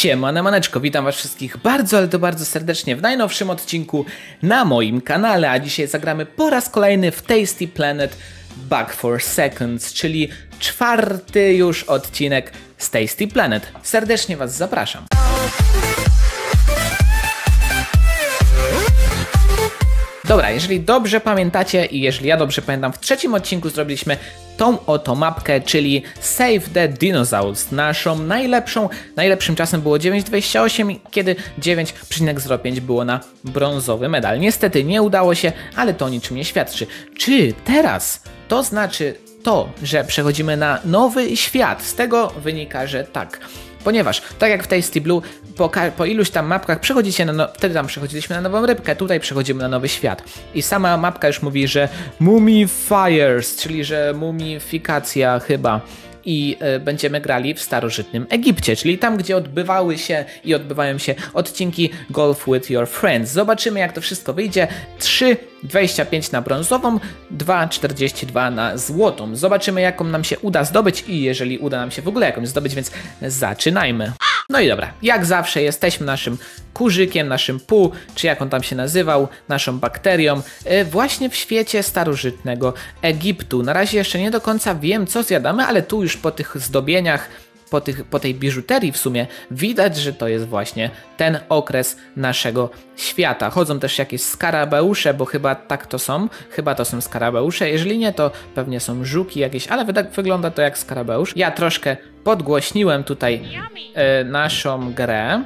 Siemaneczko, witam was wszystkich bardzo, ale to bardzo serdecznie w najnowszym odcinku na moim kanale, a dzisiaj zagramy po raz kolejny w Tasty Planet Back for Seconds, czyli czwarty już odcinek z Tasty Planet. Serdecznie was zapraszam. Dobra, jeżeli dobrze pamiętacie i jeżeli ja dobrze pamiętam, w trzecim odcinku zrobiliśmy tą oto mapkę, czyli Save the Dinosaurs. Naszą najlepszym czasem było 9,28, kiedy 9,05 było na brązowy medal. Niestety nie udało się, ale to niczym nie świadczy. Czy teraz to znaczy to, że przechodzimy na nowy świat? Z tego wynika, że tak. Ponieważ, tak jak w Tasty Blue, po iluś tam mapkach przechodzicie na wtedy tam przechodziliśmy na nową rybkę, tutaj przechodzimy na nowy świat. I sama mapka już mówi, że Mumifiers, czyli że mumifikacja chyba. I będziemy grali w starożytnym Egipcie, czyli tam, gdzie odbywały się i odbywają się odcinki Golf with your friends. Zobaczymy, jak to wszystko wyjdzie. 3,25 na brązową, 2,42 na złotą. Zobaczymy, jaką nam się uda zdobyć i jeżeli uda nam się w ogóle jakąś zdobyć, więc zaczynajmy. No i dobra, jak zawsze jesteśmy naszym kurzykiem, naszym pół, czy jak on tam się nazywał, naszą bakterią, właśnie w świecie starożytnego Egiptu. Na razie jeszcze nie do końca wiem, co zjadamy, ale tu już po tych zdobieniach, po tej biżuterii w sumie widać, że to jest właśnie ten okres naszego świata. Chodzą też jakieś skarabeusze, bo chyba tak to są. Chyba to są skarabeusze. Jeżeli nie, to pewnie są żuki jakieś, ale wygląda to jak skarabeusz. Ja troszkę podgłośniłem tutaj naszą grę,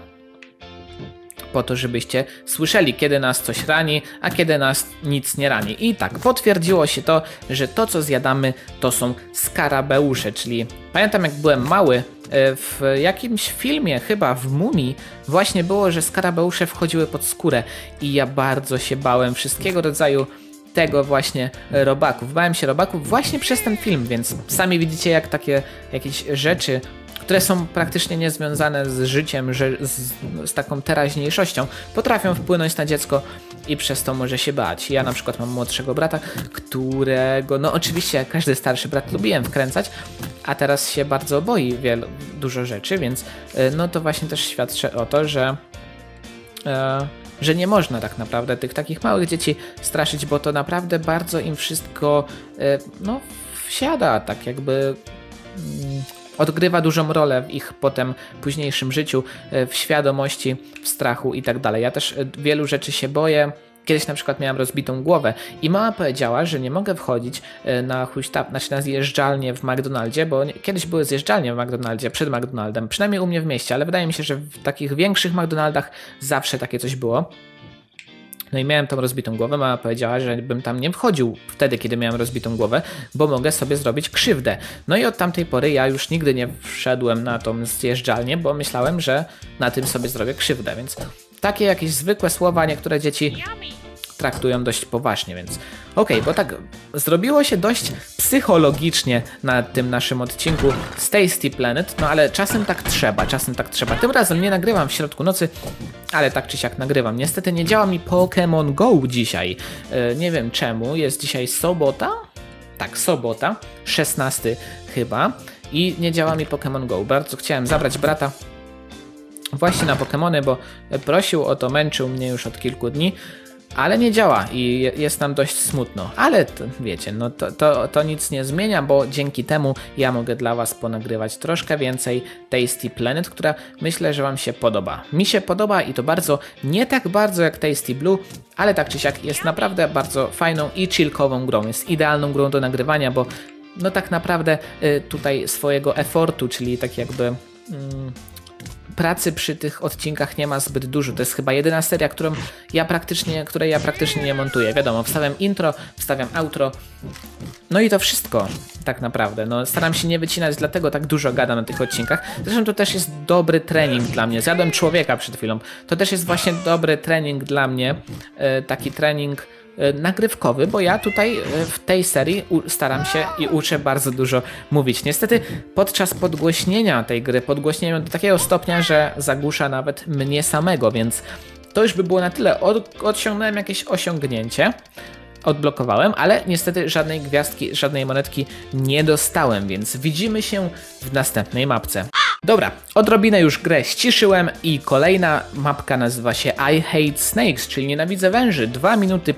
po to, żebyście słyszeli, kiedy nas coś rani, a kiedy nas nic nie rani. I tak, potwierdziło się to, że to, co zjadamy, to są skarabeusze, czyli pamiętam, jak byłem mały, w jakimś filmie, chyba w Mumii, właśnie było, że skarabeusze wchodziły pod skórę i ja bardzo się bałem wszystkiego rodzaju tego właśnie robaków. Bałem się robaków właśnie przez ten film, więc sami widzicie, jak takie jakieś rzeczy, które są praktycznie niezwiązane z życiem, z taką teraźniejszością, potrafią wpłynąć na dziecko i przez to może się bać. Ja na przykład mam młodszego brata, którego, no oczywiście jak każdy starszy brat, lubiłem wkręcać, a teraz się bardzo boi dużo rzeczy, więc no to właśnie też świadczy o to, że nie można tak naprawdę tych takich małych dzieci straszyć, bo to naprawdę bardzo im wszystko no wsiada, tak jakby odgrywa dużą rolę w ich potem późniejszym życiu, w świadomości, w strachu i tak dalej. Ja też wielu rzeczy się boję. Kiedyś na przykład miałam rozbitą głowę i mama powiedziała, że nie mogę wchodzić na na zjeżdżalnię w McDonaldzie, bo kiedyś były zjeżdżalnie w McDonaldzie, przed McDonaldem, przynajmniej u mnie w mieście, ale wydaje mi się, że w takich większych McDonaldach zawsze takie coś było. No i miałem tam rozbitą głowę, mama powiedziała, że bym tam nie wchodził wtedy, kiedy miałem rozbitą głowę, bo mogę sobie zrobić krzywdę. No i od tamtej pory ja już nigdy nie wszedłem na tą zjeżdżalnię, bo myślałem, że na tym sobie zrobię krzywdę, więc takie jakieś zwykłe słowa niektóre dzieci traktują dość poważnie, więc okej, bo tak zrobiło się dość psychologicznie na tym naszym odcinku z Tasty Planet, no ale czasem tak trzeba. Tym razem nie nagrywam w środku nocy, ale tak czy siak nagrywam. Niestety nie działa mi Pokémon Go dzisiaj. Nie wiem czemu, jest dzisiaj sobota? Tak, sobota, 16 chyba i nie działa mi Pokémon Go. Bardzo chciałem zabrać brata właśnie na Pokémony, bo prosił o to, męczył mnie już od kilku dni, ale nie działa i jest nam dość smutno. Ale to, wiecie, no to nic nie zmienia, bo dzięki temu ja mogę dla was ponagrywać troszkę więcej Tasty Planet, która myślę, że wam się podoba. Mi się podoba i to bardzo, nie tak bardzo jak Tasty Blue, ale tak czy siak jest naprawdę bardzo fajną i chillkową grą. Jest idealną grą do nagrywania, bo no tak naprawdę tutaj swojego efortu, czyli tak jakby pracy przy tych odcinkach nie ma zbyt dużo. To jest chyba jedyna seria, której ja praktycznie nie montuję. Wiadomo, wstawiam intro, wstawiam outro. No i to wszystko tak naprawdę. No, staram się nie wycinać, dlatego tak dużo gadam na tych odcinkach. Zresztą to też jest dobry trening dla mnie. Zjadłem człowieka przed chwilą. To też jest właśnie dobry trening dla mnie. Taki trening nagrywkowy, bo ja tutaj w tej serii staram się i uczę bardzo dużo mówić. Niestety podczas podgłośnienia tej gry podgłośnienia do takiego stopnia, że zagłusza nawet mnie samego, więc to już by było na tyle. Odciągnąłem jakieś osiągnięcie, odblokowałem, ale niestety żadnej gwiazdki, żadnej monetki nie dostałem, więc widzimy się w następnej mapce. Dobra, odrobinę już grę ściszyłem i kolejna mapka nazywa się I Hate Snakes, czyli nienawidzę węży. 2 minuty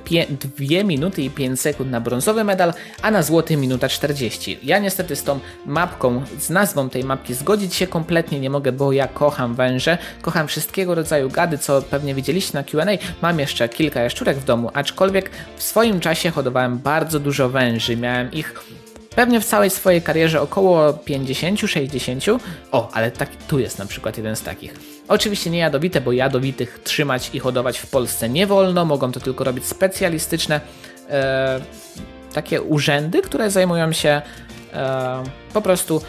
i 5 sekund na brązowy medal, a na złoty minuta 40. Ja niestety z tą mapką, z nazwą tej mapki zgodzić się kompletnie nie mogę, bo ja kocham węże, kocham wszystkiego rodzaju gady, co pewnie widzieliście na Q&A. Mam jeszcze kilka jaszczurek w domu, aczkolwiek w swoim czasie hodowałem bardzo dużo węży, miałem ich pewnie w całej swojej karierze około 50-60. O, ale tak, tu jest na przykład jeden z takich. Oczywiście nie jadowite, bo jadowitych trzymać i hodować w Polsce nie wolno. Mogą to tylko robić specjalistyczne takie urzędy, które zajmują się po prostu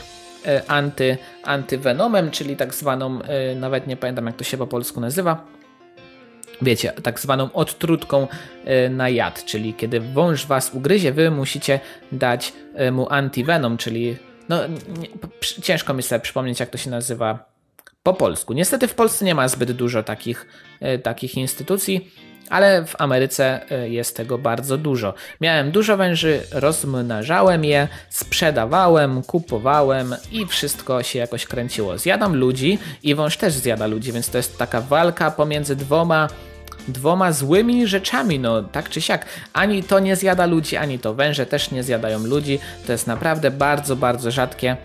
antywenomem, czyli tak zwaną, nawet nie pamiętam jak to się po polsku nazywa, wiecie, tak zwaną odtrutką na jad, czyli kiedy wąż was ugryzie, wy musicie dać mu antivenom, czyli no, ciężko mi sobie przypomnieć jak to się nazywa po polsku. Niestety w Polsce nie ma zbyt dużo takich instytucji, ale w Ameryce jest tego bardzo dużo. Miałem dużo węży, rozmnażałem je, sprzedawałem, kupowałem i wszystko się jakoś kręciło. Zjadam ludzi i wąż też zjada ludzi, więc to jest taka walka pomiędzy dwoma złymi rzeczami, no tak czy siak. Ani to nie zjada ludzi, ani to węże też nie zjadają ludzi. To jest naprawdę bardzo, bardzo rzadkie.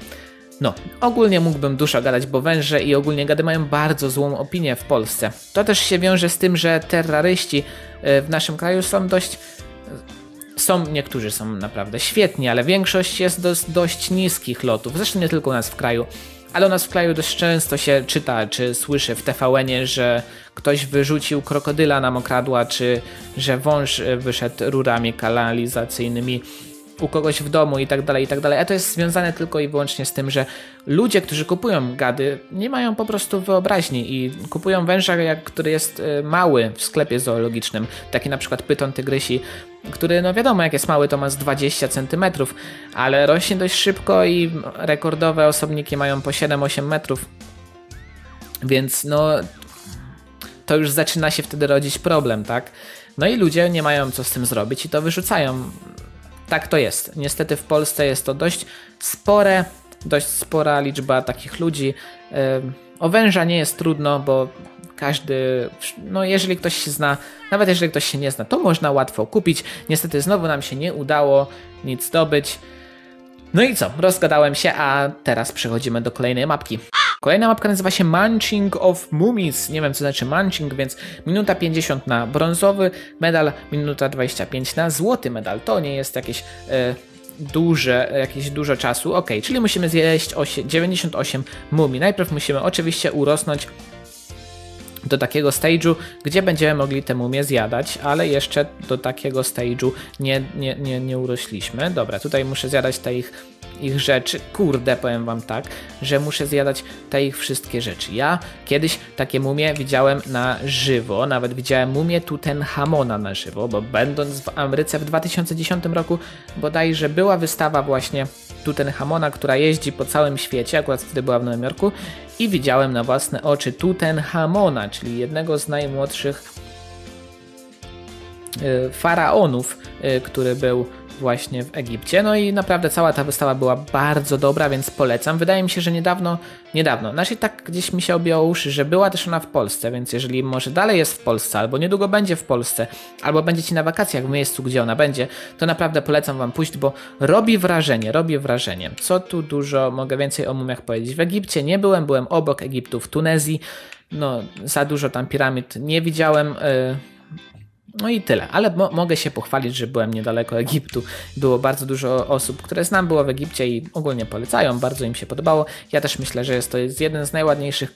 No, ogólnie mógłbym dużo gadać, bo węże i ogólnie gady mają bardzo złą opinię w Polsce. To też się wiąże z tym, że terroryści w naszym kraju są dość... niektórzy są naprawdę świetni, ale większość jest dość niskich lotów. Zresztą nie tylko u nas w kraju, ale u nas w kraju dość często się czyta, czy słyszy w TVN-ie, że ktoś wyrzucił krokodyla na mokradła, czy że wąż wyszedł rurami kanalizacyjnymi u kogoś w domu i tak dalej, i tak dalej. A to jest związane tylko i wyłącznie z tym, że ludzie, którzy kupują gady, nie mają po prostu wyobraźni i kupują węża, który jest mały w sklepie zoologicznym. Taki na przykład pyton tygrysi, który no wiadomo jak jest mały, to ma z 20 cm, ale rośnie dość szybko i rekordowe osobniki mają po 7-8 metrów. Więc no to już zaczyna się wtedy rodzić problem, tak? No i ludzie nie mają co z tym zrobić i to wyrzucają. Tak to jest. Niestety w Polsce jest to dość spora liczba takich ludzi. O węża nie jest trudno, bo każdy, no jeżeli ktoś się zna, nawet jeżeli ktoś się nie zna, to można łatwo kupić. Niestety znowu nam się nie udało nic zdobyć. No i co? Rozgadałem się, a teraz przechodzimy do kolejnej mapki. Kolejna mapka nazywa się Munching of Mummies. Nie wiem co znaczy munching, więc minuta 50 na brązowy medal, minuta 25 na złoty medal. To nie jest jakieś dużo czasu. Ok, czyli musimy zjeść 98 mumii. Najpierw musimy oczywiście urosnąć do takiego stage'u, gdzie będziemy mogli te mumie zjadać, ale jeszcze do takiego stage'u nie urośliśmy. Dobra, tutaj muszę zjadać te ich rzeczy. Kurde, powiem wam tak, że muszę zjadać te ich wszystkie rzeczy. Ja kiedyś takie mumie widziałem na żywo, nawet widziałem mumię Tutanchamona na żywo, bo będąc w Ameryce w 2010 roku bodajże była wystawa właśnie Tutanchamona, która jeździ po całym świecie, akurat wtedy była w Nowym Jorku, i widziałem na własne oczy Tutanchamona, czyli jednego z najmłodszych faraonów, który był właśnie w Egipcie. No i naprawdę cała ta wystawa była bardzo dobra, więc polecam. Wydaje mi się, że niedawno, znaczy tak gdzieś mi się objęło uszy, że była też ona w Polsce, więc jeżeli może dalej jest w Polsce, albo niedługo będzie w Polsce, albo będziecie na wakacjach w miejscu, gdzie ona będzie, to naprawdę polecam wam pójść, bo robi wrażenie. Co tu dużo mogę więcej o mumiach powiedzieć. W Egipcie nie byłem, byłem obok Egiptu w Tunezji, no za dużo tam piramid nie widziałem, no i tyle, ale mogę się pochwalić, że byłem niedaleko Egiptu. Było bardzo dużo osób, które znam, było w Egipcie i ogólnie polecają, bardzo im się podobało. Ja też myślę, że jest to jeden z najładniejszych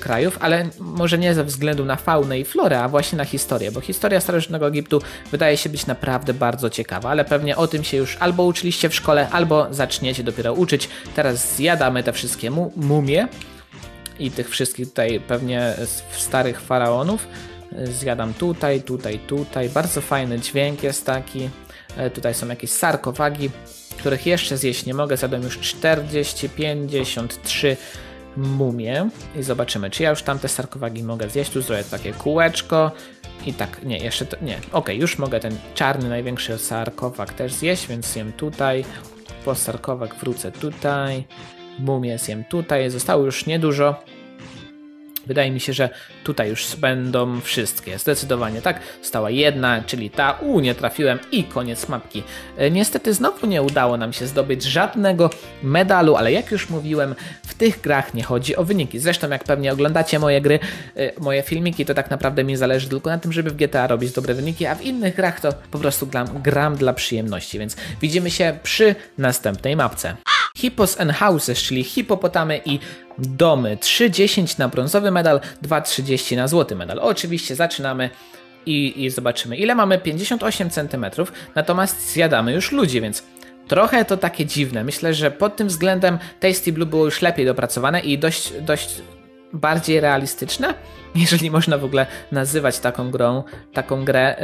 krajów, ale może nie ze względu na faunę i florę, a właśnie na historię, bo historia starożytnego Egiptu wydaje się być naprawdę bardzo ciekawa, ale pewnie o tym się już albo uczyliście w szkole, albo zaczniecie dopiero uczyć. Teraz zjadamy te wszystkie mumie i tych wszystkich tutaj pewnie starych faraonów. Zjadam tutaj. Bardzo fajny dźwięk jest taki. Tutaj są jakieś sarkofagi, których jeszcze zjeść nie mogę. Zjadłem już 53 mumie. I zobaczymy, czy ja już tam te sarkofagi mogę zjeść. Tu zrobię takie kółeczko. I tak, nie, jeszcze to, nie. Ok, już mogę ten czarny, największy sarkofag też zjeść, więc jem tutaj. Po sarkofag wrócę tutaj. Mumie zjem tutaj. Zostało już niedużo. Wydaje mi się, że tutaj już będą wszystkie. Zdecydowanie tak. Została jedna, czyli ta. Nie trafiłem i koniec mapki. Niestety znowu nie udało nam się zdobyć żadnego medalu, ale jak już mówiłem, w tych grach nie chodzi o wyniki. Zresztą jak pewnie oglądacie moje gry, moje filmiki, to tak naprawdę mi zależy tylko na tym, żeby w GTA robić dobre wyniki, a w innych grach to po prostu gram dla przyjemności. Więc widzimy się przy następnej mapce. Hippos and houses, czyli hipopotamy i domy. 3,10 na brązowy medal, 2,30 na złoty medal. Oczywiście zaczynamy i zobaczymy, ile mamy. 58 cm, natomiast zjadamy już ludzi, więc trochę to takie dziwne. Myślę, że pod tym względem Tasty Blue było już lepiej dopracowane i dość bardziej realistyczne, jeżeli można w ogóle nazywać taką grę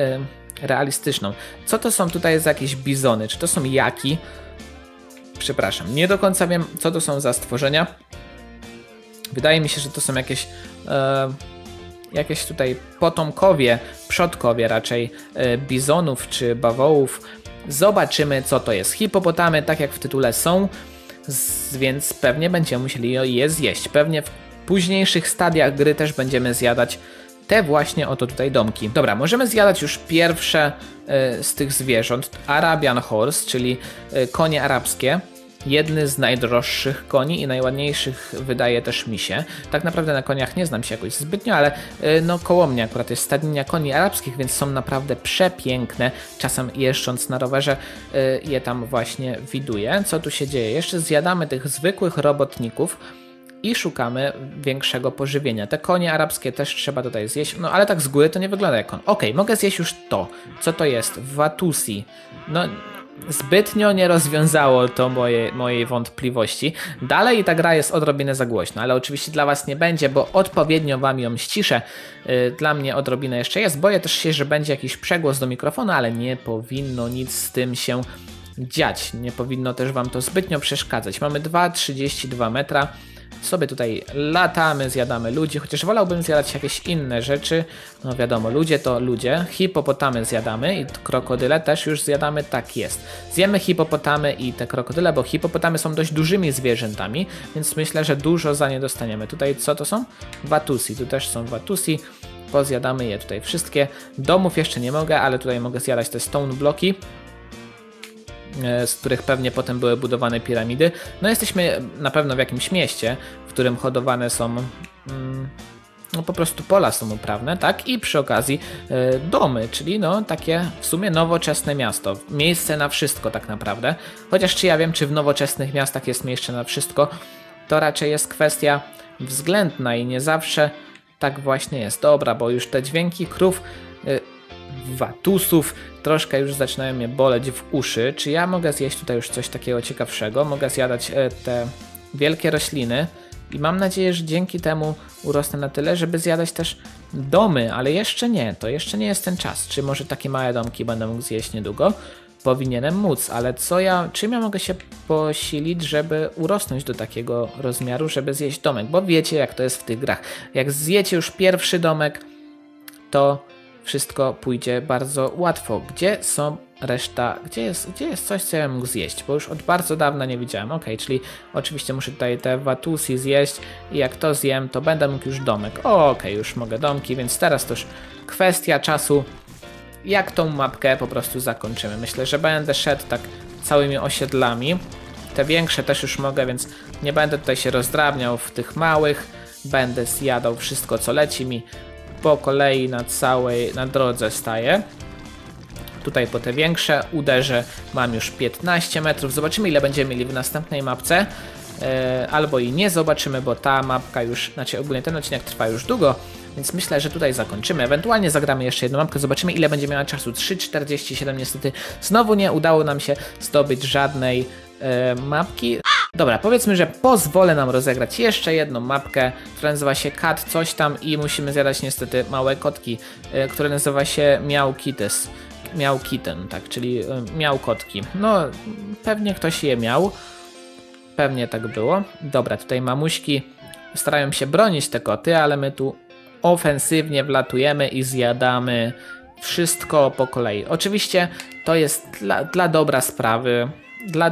realistyczną. Co to są tutaj za jakieś bizony? Czy to są jaki? Przepraszam, nie do końca wiem, co to są za stworzenia. Wydaje mi się, że to są jakieś tutaj potomkowie, przodkowie raczej bizonów czy bawołów. Zobaczymy, co to jest. Hipopotamy, tak jak w tytule, są, więc pewnie będziemy musieli je zjeść. Pewnie w późniejszych stadiach gry też będziemy zjadać te właśnie oto tutaj domki. Dobra, możemy zjadać już pierwsze z tych zwierząt. Arabian Horse, czyli konie arabskie. Jedny z najdroższych koni i najładniejszych, wydaje też mi się. Tak naprawdę na koniach nie znam się jakoś zbytnio, ale no koło mnie akurat jest stadnia koni arabskich, więc są naprawdę przepiękne. Czasem jeżdżąc na rowerze je tam właśnie widuję. Co tu się dzieje? Jeszcze zjadamy tych zwykłych robotników i szukamy większego pożywienia. Te konie arabskie też trzeba tutaj zjeść, no ale tak z góry to nie wygląda jak on. Okej, mogę zjeść już to. Co to jest? Watusi. No zbytnio nie rozwiązało to mojej wątpliwości. Dalej ta gra jest odrobinę za głośna, ale oczywiście dla was nie będzie, bo odpowiednio wam ją ściszę. Dla mnie odrobinę jeszcze jest. Boję też się, że będzie jakiś przegłos do mikrofonu, ale nie powinno nic z tym się dziać. Nie powinno też wam to zbytnio przeszkadzać. Mamy 2,32 metra. Sobie tutaj latamy, zjadamy ludzi, chociaż wolałbym zjadać jakieś inne rzeczy. No wiadomo, ludzie to ludzie. Hipopotamy zjadamy i krokodyle też już zjadamy, tak jest. Zjemy hipopotamy i te krokodyle, bo hipopotamy są dość dużymi zwierzętami, więc myślę, że dużo za nie dostaniemy. Tutaj co to są? Watusi, tu też są watusi. Pozjadamy je tutaj wszystkie. Domów jeszcze nie mogę, ale tutaj mogę zjadać te stone bloki, z których pewnie potem były budowane piramidy. No jesteśmy na pewno w jakimś mieście, w którym hodowane są no po prostu pola są uprawne, tak? I przy okazji domy, czyli no takie w sumie nowoczesne miasto. Miejsce na wszystko tak naprawdę. Chociaż czy ja wiem, czy w nowoczesnych miastach jest miejsce na wszystko, to raczej jest kwestia względna i nie zawsze tak właśnie jest. Dobra, bo już te dźwięki krów, watusów troszkę już zaczynają mnie boleć w uszy. Czy ja mogę zjeść tutaj już coś takiego ciekawszego? Mogę zjadać te wielkie rośliny i mam nadzieję, że dzięki temu urosnę na tyle, żeby zjadać też domy, ale jeszcze nie. To jeszcze nie jest ten czas. Czy może takie małe domki będę mógł zjeść niedługo? Powinienem móc, ale czym ja mogę się posilić, żeby urosnąć do takiego rozmiaru, żeby zjeść domek? Bo wiecie, jak to jest w tych grach. Jak zjecie już pierwszy domek, to wszystko pójdzie bardzo łatwo. Gdzie są reszta? Gdzie jest coś, co ja mógł zjeść? Bo już od bardzo dawna nie widziałem. Okej, czyli oczywiście muszę tutaj te watusi zjeść i jak to zjem, to będę mógł już domek. Okej, już mogę domki, więc teraz to już kwestia czasu, jak tą mapkę po prostu zakończymy. Myślę, że będę szedł tak całymi osiedlami. Te większe też już mogę, więc nie będę tutaj się rozdrabniał w tych małych. Będę zjadał wszystko, co leci mi. Po kolei na drodze staję. Tutaj po te większe uderzę. Mam już 15 metrów. Zobaczymy, ile będziemy mieli w następnej mapce. Albo i nie zobaczymy, bo ta mapka już, znaczy ogólnie ten odcinek trwa już długo, więc myślę, że tutaj zakończymy. Ewentualnie zagramy jeszcze jedną mapkę. Zobaczymy, ile będzie miała czasu. 3,47. Niestety znowu nie udało nam się zdobyć żadnej mapki. Dobra, powiedzmy, że pozwolę nam rozegrać jeszcze jedną mapkę, która nazywa się Kat coś tam i musimy zjadać niestety małe kotki, które nazywa się Miał Kitten, tak, czyli miał kotki. No, pewnie ktoś je miał. Pewnie tak było. Dobra, tutaj mamuśki starają się bronić te koty, ale my tu ofensywnie wlatujemy i zjadamy wszystko po kolei. Oczywiście to jest dla dobra sprawy. Dla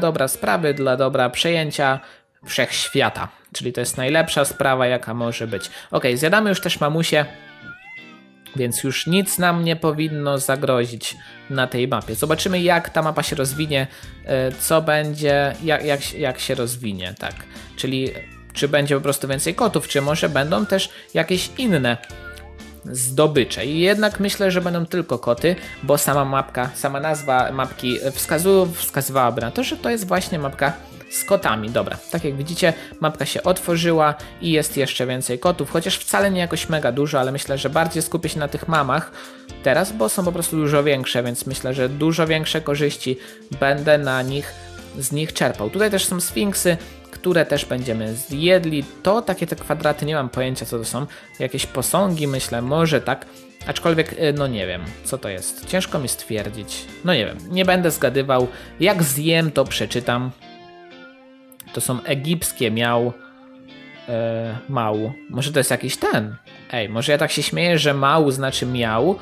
dobra przejęcia wszechświata. Czyli to jest najlepsza sprawa, jaka może być. Ok, zjadamy już też mamusię, więc już nic nam nie powinno zagrozić na tej mapie. Zobaczymy, jak ta mapa się rozwinie, co będzie, jak się rozwinie, tak. Czyli czy będzie po prostu więcej kotów, czy może będą też jakieś inne zdobycze. I jednak myślę, że będą tylko koty, bo sama mapka, sama nazwa mapki wskazywałaby na to, że to jest właśnie mapka z kotami. Dobra, tak jak widzicie, mapka się otworzyła i jest jeszcze więcej kotów, chociaż wcale nie jakoś mega dużo, ale myślę, że bardziej skupię się na tych mamach teraz, bo są po prostu dużo większe, więc myślę, że dużo większe korzyści będę z nich czerpał. Tutaj też są sfinksy, które też będziemy zjedli. To takie te kwadraty, nie mam pojęcia, co to są. Jakieś posągi, myślę, może tak. Aczkolwiek, no nie wiem, co to jest. Ciężko mi stwierdzić. No nie wiem, nie będę zgadywał. Jak zjem, to przeczytam. To są egipskie miał. Mał. Może to jest jakiś ten. Ej, może ja tak się śmieję, że mał znaczy miał,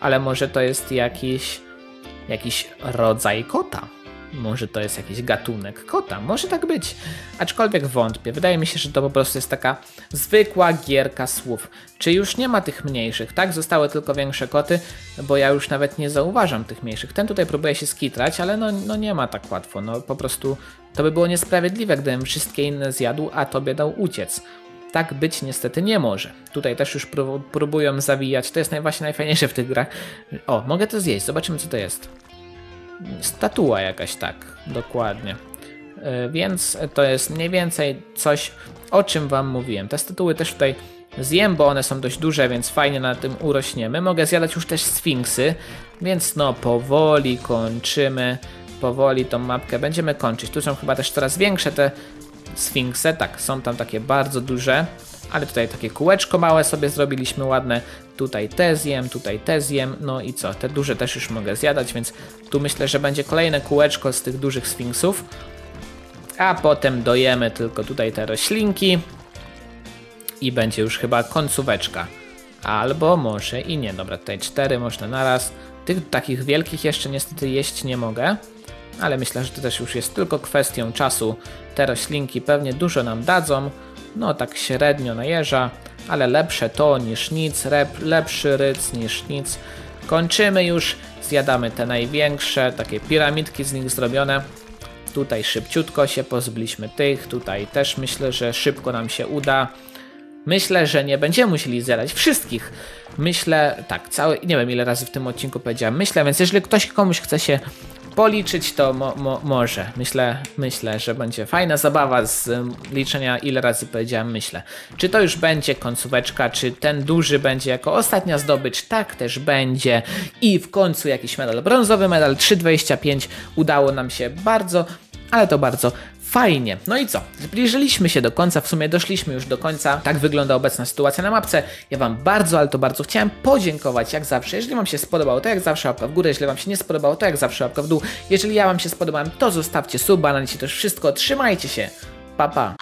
ale może to jest jakiś rodzaj kota. Może to jest jakiś gatunek kota, może tak być, aczkolwiek wątpię. Wydaje mi się, że to po prostu jest taka zwykła gierka słów. Czy już nie ma tych mniejszych, tak? Zostały tylko większe koty, bo ja już nawet nie zauważam tych mniejszych. Ten tutaj próbuje się skitrać, ale no nie ma tak łatwo. No po prostu to by było niesprawiedliwe, gdybym wszystkie inne zjadł, a tobie dał uciec. Tak być niestety nie może. Tutaj też już próbują zawijać. To jest właśnie najfajniejsze w tych grach. O, mogę to zjeść, zobaczymy, co to jest. Statua jakaś, tak, dokładnie. Więc to jest mniej więcej coś, o czym wam mówiłem. Te statuły też tutaj zjem, bo one są dość duże, więc fajnie na tym urośniemy. Mogę zjadać już też sfinksy, więc no powoli kończymy. Powoli tą mapkę będziemy kończyć. Tu są chyba też coraz większe te sfinkse, tak, są tam takie bardzo duże. Ale tutaj takie kółeczko małe sobie zrobiliśmy ładne. Tutaj te zjem, no i co? Te duże też już mogę zjadać, więc tu myślę, że będzie kolejne kółeczko z tych dużych sfinksów. A potem dojemy tylko tutaj te roślinki i będzie już chyba końcóweczka. Albo może i nie. Dobra, tutaj 4 można naraz. Tych takich wielkich jeszcze niestety jeść nie mogę. Ale myślę, że to też już jest tylko kwestią czasu. Te roślinki pewnie dużo nam dadzą. No tak średnio na jeża, ale lepsze to niż nic, lepszy ryc niż nic. Kończymy już, zjadamy te największe, takie piramidki z nich zrobione. Tutaj szybciutko się pozbyliśmy tych, tutaj też myślę, że szybko nam się uda. Myślę, że nie będziemy musieli zjadać wszystkich. Myślę, tak, nie wiem ile razy w tym odcinku powiedziałem myślę, więc jeżeli komuś chce się policzyć, to może. Myślę, że będzie fajna zabawa z liczenia, ile razy powiedziałem myślę. Czy to już będzie końcóweczka, czy ten duży będzie jako ostatnia zdobycz? Tak też będzie. I w końcu jakiś medal, brązowy medal 3,25. Udało nam się bardzo, ale to bardzo fajnie. No i co? Zbliżyliśmy się do końca, w sumie doszliśmy już do końca. Tak wygląda obecna sytuacja na mapce. Ja wam bardzo, ale to bardzo chciałem podziękować, jak zawsze. Jeżeli wam się spodobało, to jak zawsze łapka w górę. Jeżeli wam się nie spodobało, to jak zawsze łapka w dół. Jeżeli ja wam się spodobałem, to zostawcie suba, na dzisiaj to już wszystko. Trzymajcie się. Pa, pa.